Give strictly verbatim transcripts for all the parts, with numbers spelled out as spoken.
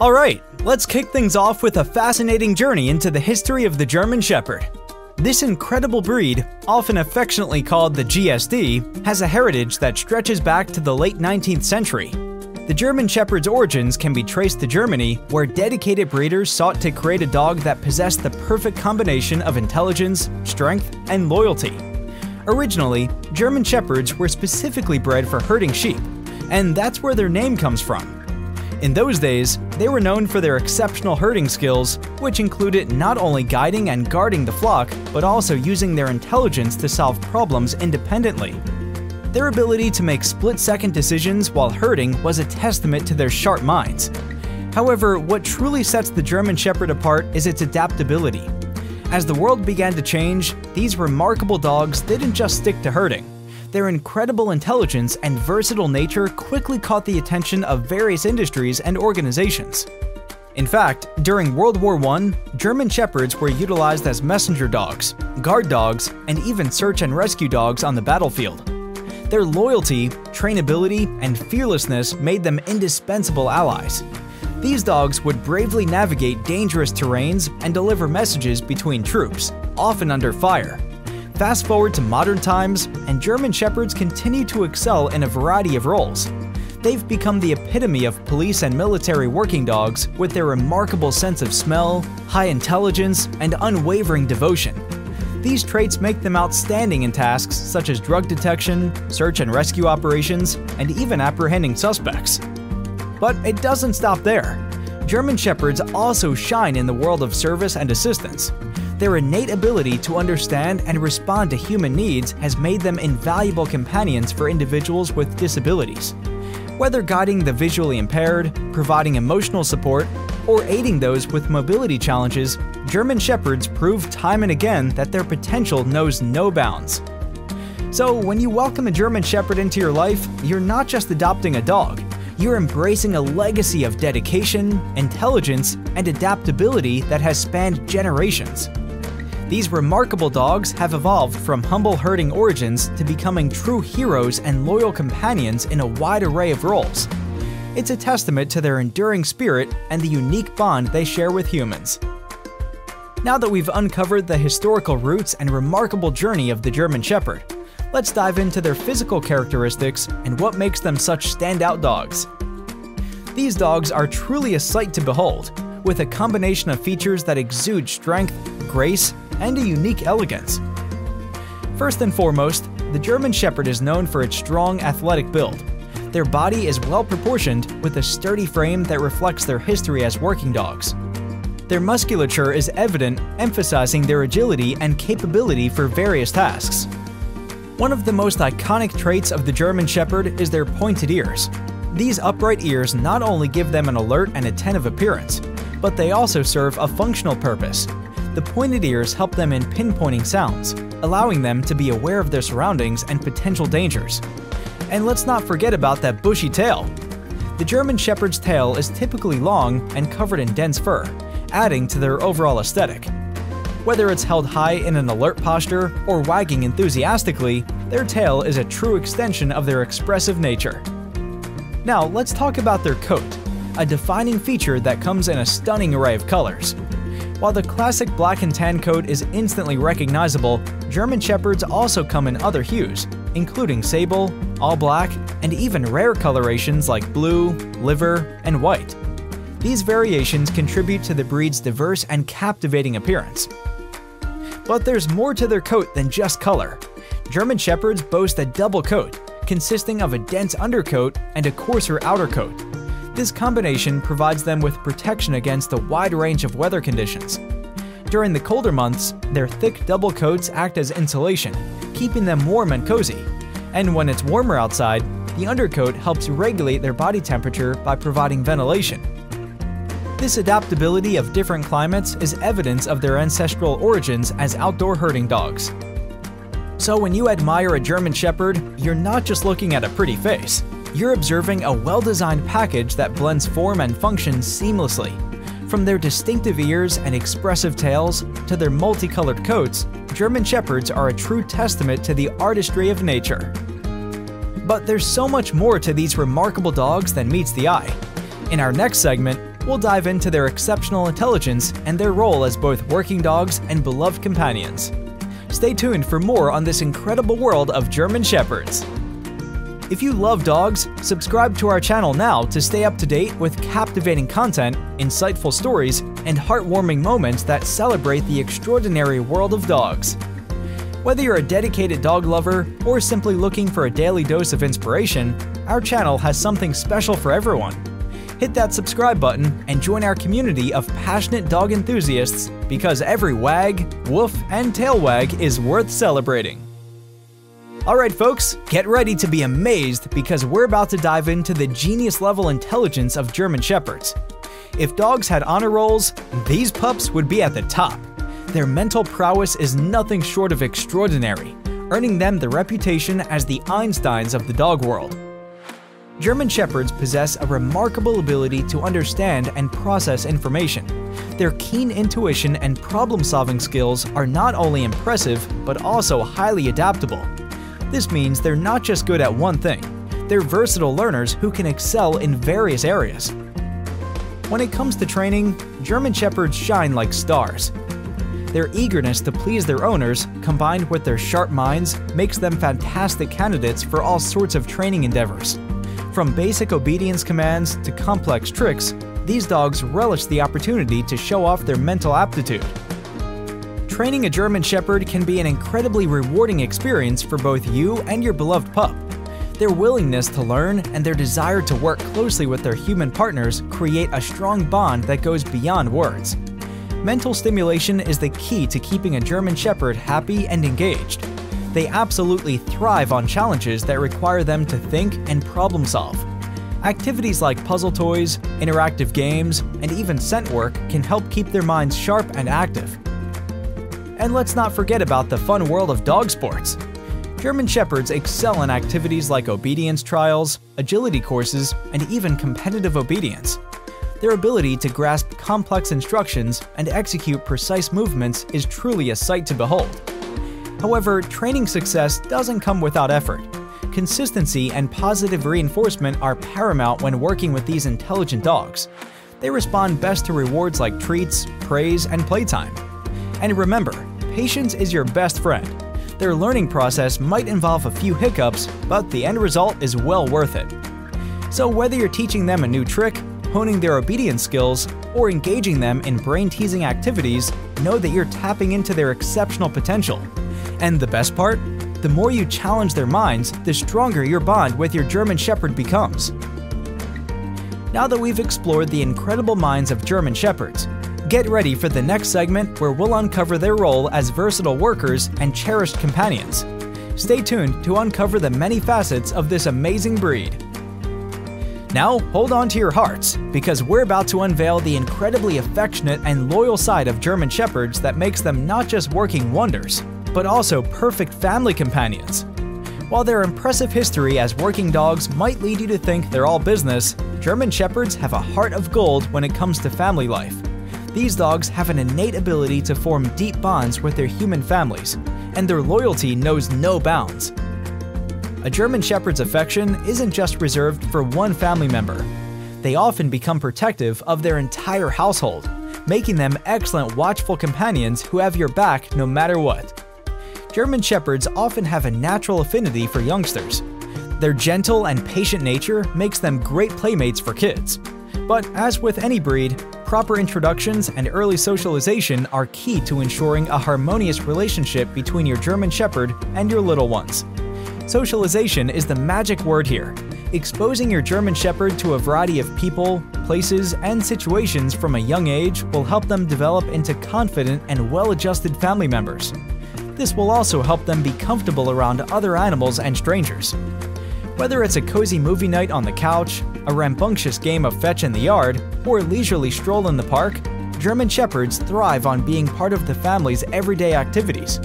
Alright, let's kick things off with a fascinating journey into the history of the German Shepherd. This incredible breed, often affectionately called the G S D, has a heritage that stretches back to the late nineteenth century. The German Shepherd's origins can be traced to Germany, where dedicated breeders sought to create a dog that possessed the perfect combination of intelligence, strength, and loyalty. Originally, German Shepherds were specifically bred for herding sheep, and that's where their name comes from. In those days, they were known for their exceptional herding skills, which included not only guiding and guarding the flock, but also using their intelligence to solve problems independently. Their ability to make split-second decisions while herding was a testament to their sharp minds. However, what truly sets the German Shepherd apart is its adaptability. As the world began to change, these remarkable dogs didn't just stick to herding. Their incredible intelligence and versatile nature quickly caught the attention of various industries and organizations. In fact, during World War One, German Shepherds were utilized as messenger dogs, guard dogs, and even search and rescue dogs on the battlefield. Their loyalty, trainability, and fearlessness made them indispensable allies. These dogs would bravely navigate dangerous terrains and deliver messages between troops, often under fire. Fast forward to modern times, and German Shepherds continue to excel in a variety of roles. They've become the epitome of police and military working dogs with their remarkable sense of smell, high intelligence, and unwavering devotion. These traits make them outstanding in tasks such as drug detection, search and rescue operations, and even apprehending suspects. But it doesn't stop there. German Shepherds also shine in the world of service and assistance. Their innate ability to understand and respond to human needs has made them invaluable companions for individuals with disabilities. Whether guiding the visually impaired, providing emotional support, or aiding those with mobility challenges, German Shepherds prove time and again that their potential knows no bounds. So when you welcome a German Shepherd into your life, you're not just adopting a dog. You're embracing a legacy of dedication, intelligence, and adaptability that has spanned generations. These remarkable dogs have evolved from humble herding origins to becoming true heroes and loyal companions in a wide array of roles. It's a testament to their enduring spirit and the unique bond they share with humans. Now that we've uncovered the historical roots and remarkable journey of the German Shepherd, let's dive into their physical characteristics and what makes them such standout dogs. These dogs are truly a sight to behold, with a combination of features that exude strength, grace, and a unique elegance. First and foremost, the German Shepherd is known for its strong, athletic build. Their body is well-proportioned, with a sturdy frame that reflects their history as working dogs. Their musculature is evident, emphasizing their agility and capability for various tasks. One of the most iconic traits of the German Shepherd is their pointed ears. These upright ears not only give them an alert and attentive appearance, but they also serve a functional purpose. The pointed ears help them in pinpointing sounds, allowing them to be aware of their surroundings and potential dangers. And let's not forget about that bushy tail. The German Shepherd's tail is typically long and covered in dense fur, adding to their overall aesthetic. Whether it's held high in an alert posture or wagging enthusiastically, their tail is a true extension of their expressive nature. Now let's talk about their coat, a defining feature that comes in a stunning array of colors. While the classic black and tan coat is instantly recognizable, German Shepherds also come in other hues, including sable, all black, and even rare colorations like blue, liver, and white. These variations contribute to the breed's diverse and captivating appearance. But there's more to their coat than just color. German Shepherds boast a double coat, consisting of a dense undercoat and a coarser outer coat. This combination provides them with protection against a wide range of weather conditions. During the colder months, their thick double coats act as insulation, keeping them warm and cozy. And when it's warmer outside, the undercoat helps regulate their body temperature by providing ventilation. This adaptability of different climates is evidence of their ancestral origins as outdoor herding dogs. So when you admire a German Shepherd, you're not just looking at a pretty face. You're observing a well-designed package that blends form and function seamlessly. From their distinctive ears and expressive tails to their multicolored coats, German Shepherds are a true testament to the artistry of nature. But there's so much more to these remarkable dogs than meets the eye. In our next segment, we'll dive into their exceptional intelligence and their role as both working dogs and beloved companions. Stay tuned for more on this incredible world of German Shepherds. If you love dogs, subscribe to our channel now to stay up to date with captivating content, insightful stories, and heartwarming moments that celebrate the extraordinary world of dogs. Whether you're a dedicated dog lover or simply looking for a daily dose of inspiration, our channel has something special for everyone. Hit that subscribe button and join our community of passionate dog enthusiasts, because every wag, woof, and tail wag is worth celebrating. Alright folks, get ready to be amazed, because we're about to dive into the genius-level intelligence of German Shepherds. If dogs had honor rolls, these pups would be at the top. Their mental prowess is nothing short of extraordinary, earning them the reputation as the Einsteins of the dog world. German Shepherds possess a remarkable ability to understand and process information. Their keen intuition and problem-solving skills are not only impressive, but also highly adaptable. This means they're not just good at one thing, they're versatile learners who can excel in various areas. When it comes to training, German Shepherds shine like stars. Their eagerness to please their owners, combined with their sharp minds, makes them fantastic candidates for all sorts of training endeavors. From basic obedience commands to complex tricks, these dogs relish the opportunity to show off their mental aptitude. Training a German Shepherd can be an incredibly rewarding experience for both you and your beloved pup. Their willingness to learn and their desire to work closely with their human partners create a strong bond that goes beyond words. Mental stimulation is the key to keeping a German Shepherd happy and engaged. They absolutely thrive on challenges that require them to think and problem solve. Activities like puzzle toys, interactive games, and even scent work can help keep their minds sharp and active. And let's not forget about the fun world of dog sports. German Shepherds excel in activities like obedience trials, agility courses, and even competitive obedience. Their ability to grasp complex instructions and execute precise movements is truly a sight to behold. However, training success doesn't come without effort. Consistency and positive reinforcement are paramount when working with these intelligent dogs. They respond best to rewards like treats, praise, and playtime. And remember, patience is your best friend. Their learning process might involve a few hiccups, but the end result is well worth it. So whether you're teaching them a new trick, honing their obedience skills, or engaging them in brain-teasing activities, know that you're tapping into their exceptional potential. And the best part? The more you challenge their minds, the stronger your bond with your German Shepherd becomes. Now that we've explored the incredible minds of German Shepherds, get ready for the next segment where we'll uncover their role as versatile workers and cherished companions. Stay tuned to uncover the many facets of this amazing breed. Now, hold on to your hearts, because we're about to unveil the incredibly affectionate and loyal side of German Shepherds that makes them not just working wonders, but also perfect family companions. While their impressive history as working dogs might lead you to think they're all business, German Shepherds have a heart of gold when it comes to family life. These dogs have an innate ability to form deep bonds with their human families, and their loyalty knows no bounds. A German Shepherd's affection isn't just reserved for one family member. They often become protective of their entire household, making them excellent watchful companions who have your back no matter what. German Shepherds often have a natural affinity for youngsters. Their gentle and patient nature makes them great playmates for kids. But as with any breed, proper introductions and early socialization are key to ensuring a harmonious relationship between your German Shepherd and your little ones. Socialization is the magic word here, exposing your German Shepherd to a variety of people, places, and situations from a young age will help them develop into confident and well-adjusted family members. This will also help them be comfortable around other animals and strangers. Whether it's a cozy movie night on the couch, a rambunctious game of fetch in the yard, or a leisurely stroll in the park, German Shepherds thrive on being part of the family's everyday activities.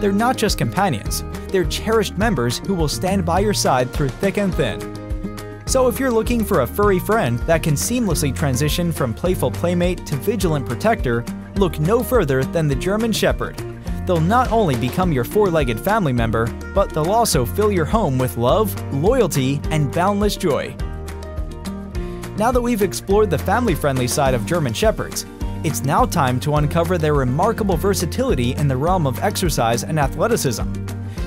They're not just companions, they're cherished members who will stand by your side through thick and thin. So if you're looking for a furry friend that can seamlessly transition from playful playmate to vigilant protector, look no further than the German Shepherd. They'll not only become your four-legged family member, but they'll also fill your home with love, loyalty, and boundless joy. Now that we've explored the family-friendly side of German Shepherds, it's now time to uncover their remarkable versatility in the realm of exercise and athleticism.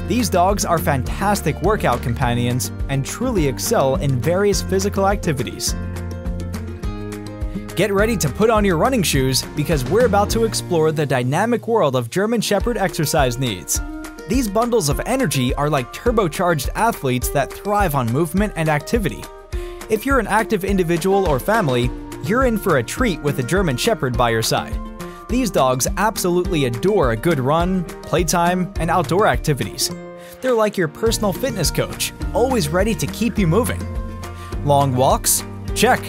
These dogs are fantastic workout companions and truly excel in various physical activities. Get ready to put on your running shoes because we're about to explore the dynamic world of German Shepherd exercise needs. These bundles of energy are like turbocharged athletes that thrive on movement and activity. If you're an active individual or family, you're in for a treat with a German Shepherd by your side. These dogs absolutely adore a good run, playtime, and outdoor activities. They're like your personal fitness coach, always ready to keep you moving. Long walks? Check.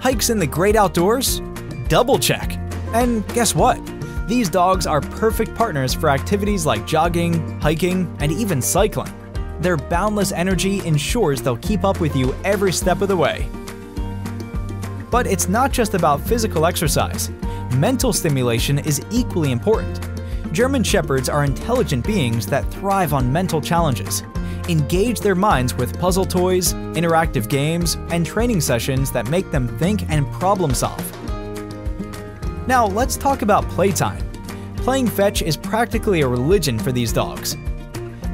Hikes in the great outdoors? Double check. And guess what? These dogs are perfect partners for activities like jogging, hiking, and even cycling. Their boundless energy ensures they'll keep up with you every step of the way. But it's not just about physical exercise. Mental stimulation is equally important. German Shepherds are intelligent beings that thrive on mental challenges. Engage their minds with puzzle toys, interactive games, and training sessions that make them think and problem solve. Now let's talk about playtime. Playing fetch is practically a religion for these dogs.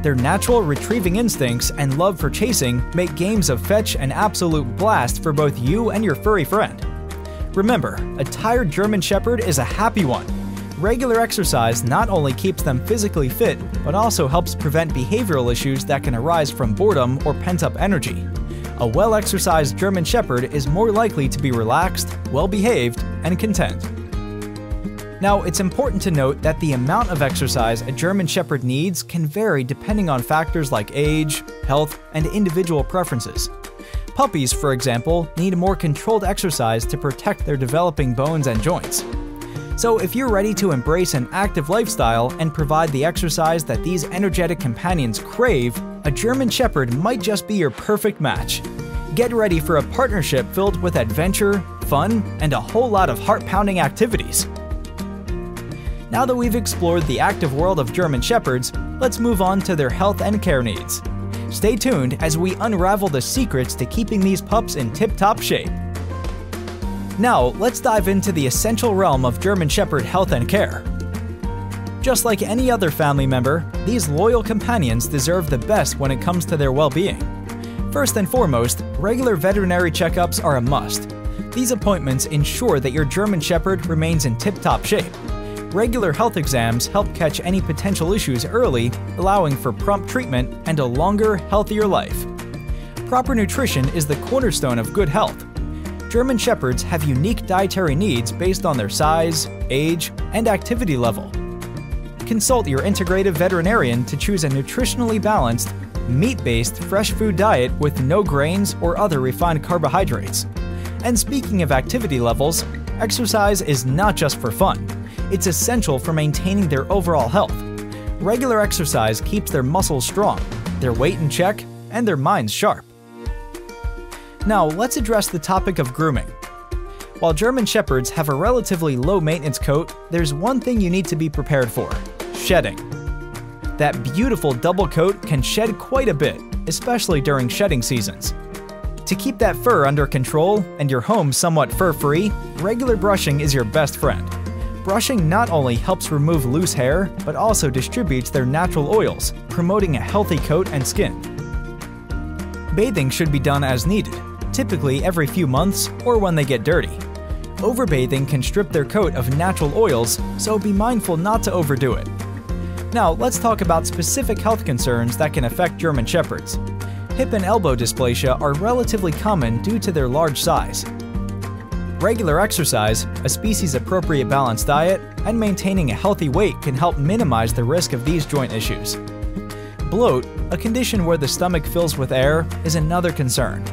Their natural retrieving instincts and love for chasing make games of fetch an absolute blast for both you and your furry friend. Remember, a tired German Shepherd is a happy one. Regular exercise not only keeps them physically fit, but also helps prevent behavioral issues that can arise from boredom or pent-up energy. A well-exercised German Shepherd is more likely to be relaxed, well-behaved, and content. Now, it's important to note that the amount of exercise a German Shepherd needs can vary depending on factors like age, health, and individual preferences. Puppies, for example, need more controlled exercise to protect their developing bones and joints. So if you're ready to embrace an active lifestyle and provide the exercise that these energetic companions crave, a German Shepherd might just be your perfect match. Get ready for a partnership filled with adventure, fun, and a whole lot of heart-pounding activities. Now that we've explored the active world of German Shepherds, let's move on to their health and care needs. Stay tuned as we unravel the secrets to keeping these pups in tip-top shape. Now, let's dive into the essential realm of German Shepherd health and care. Just like any other family member, these loyal companions deserve the best when it comes to their well-being. First and foremost, regular veterinary checkups are a must. These appointments ensure that your German Shepherd remains in tip-top shape. Regular health exams help catch any potential issues early, allowing for prompt treatment and a longer, healthier life. Proper nutrition is the cornerstone of good health. German Shepherds have unique dietary needs based on their size, age, and activity level. Consult your integrative veterinarian to choose a nutritionally balanced, meat-based fresh food diet with no grains or other refined carbohydrates. And speaking of activity levels, exercise is not just for fun. It's essential for maintaining their overall health. Regular exercise keeps their muscles strong, their weight in check, and their minds sharp. Now, let's address the topic of grooming. While German Shepherds have a relatively low-maintenance coat, there's one thing you need to be prepared for: shedding. That beautiful double coat can shed quite a bit, especially during shedding seasons. To keep that fur under control and your home somewhat fur-free, regular brushing is your best friend. Brushing not only helps remove loose hair, but also distributes their natural oils, promoting a healthy coat and skin. Bathing should be done as needed, typically every few months or when they get dirty. Overbathing can strip their coat of natural oils, so be mindful not to overdo it. Now, let's talk about specific health concerns that can affect German Shepherds. Hip and elbow dysplasia are relatively common due to their large size. Regular exercise, a species-appropriate balanced diet, and maintaining a healthy weight can help minimize the risk of these joint issues. Bloat, a condition where the stomach fills with air, is another concern.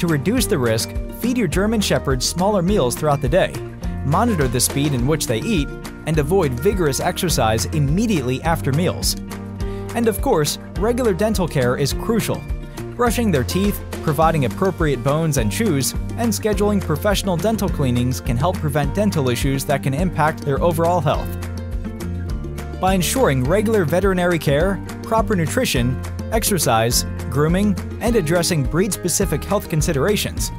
To reduce the risk, feed your German Shepherd smaller meals throughout the day, monitor the speed in which they eat, and avoid vigorous exercise immediately after meals. And of course, regular dental care is crucial. Brushing their teeth, providing appropriate bones and chews, and scheduling professional dental cleanings can help prevent dental issues that can impact their overall health. By ensuring regular veterinary care, proper nutrition, exercise, grooming, and addressing breed-specific health considerations,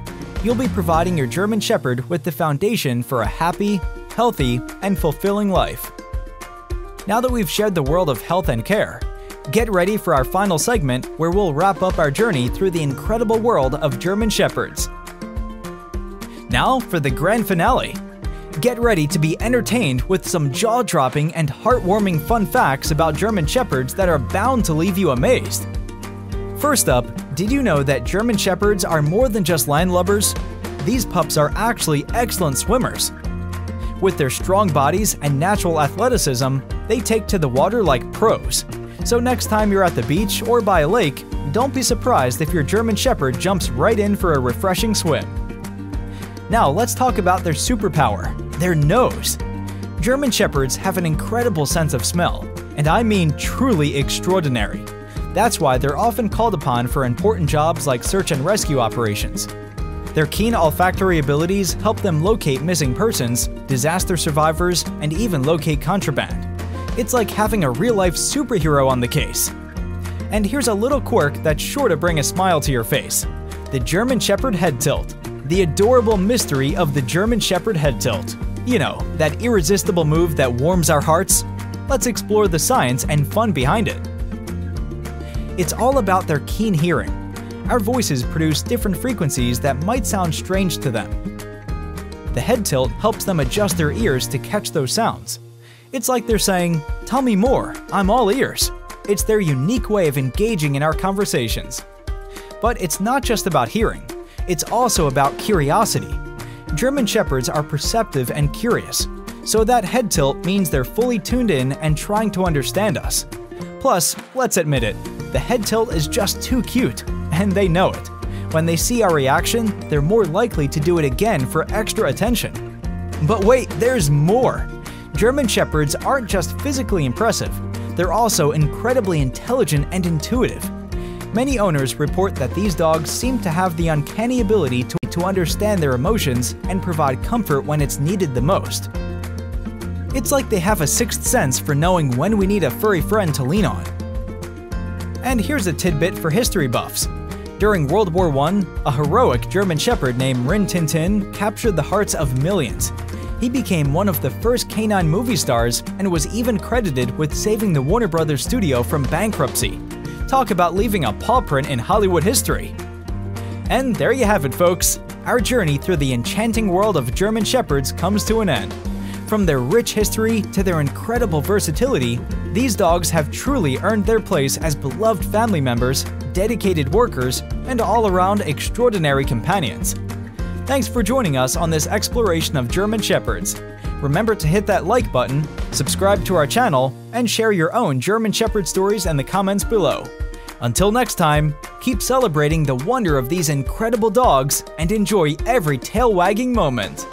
you'll be providing your German Shepherd with the foundation for a happy, healthy, and fulfilling life. Now that we've shared the world of health and care, get ready for our final segment where we'll wrap up our journey through the incredible world of German Shepherds. Now for the grand finale! Get ready to be entertained with some jaw-dropping and heartwarming fun facts about German Shepherds that are bound to leave you amazed. First up, did you know that German Shepherds are more than just landlubbers? These pups are actually excellent swimmers. With their strong bodies and natural athleticism, they take to the water like pros. So next time you're at the beach or by a lake, don't be surprised if your German Shepherd jumps right in for a refreshing swim. Now let's talk about their superpower, their nose. German Shepherds have an incredible sense of smell, and I mean truly extraordinary. That's why they're often called upon for important jobs like search and rescue operations. Their keen olfactory abilities help them locate missing persons, disaster survivors, and even locate contraband. It's like having a real-life superhero on the case. And here's a little quirk that's sure to bring a smile to your face. The German Shepherd head tilt. The adorable mystery of the German Shepherd head tilt. You know, that irresistible move that warms our hearts? Let's explore the science and fun behind it. It's all about their keen hearing. Our voices produce different frequencies that might sound strange to them. The head tilt helps them adjust their ears to catch those sounds. It's like they're saying, "Tell me more, I'm all ears." It's their unique way of engaging in our conversations. But it's not just about hearing, it's also about curiosity. German Shepherds are perceptive and curious, so that head tilt means they're fully tuned in and trying to understand us. Plus, let's admit it, the head tilt is just too cute, and they know it. When they see our reaction, they're more likely to do it again for extra attention. But wait, there's more! German Shepherds aren't just physically impressive, they're also incredibly intelligent and intuitive. Many owners report that these dogs seem to have the uncanny ability to, to understand their emotions and provide comfort when it's needed the most. It's like they have a sixth sense for knowing when we need a furry friend to lean on. And here's a tidbit for history buffs. During World War One, a heroic German Shepherd named Rin Tin Tin captured the hearts of millions. He became one of the first canine movie stars and was even credited with saving the Warner Brothers studio from bankruptcy. Talk about leaving a paw print in Hollywood history! And there you have it, folks! Our journey through the enchanting world of German Shepherds comes to an end. From their rich history to their incredible versatility, these dogs have truly earned their place as beloved family members, dedicated workers, and all-around extraordinary companions. Thanks for joining us on this exploration of German Shepherds. Remember to hit that like button, subscribe to our channel, and share your own German Shepherd stories in the comments below. Until next time, keep celebrating the wonder of these incredible dogs and enjoy every tail-wagging moment!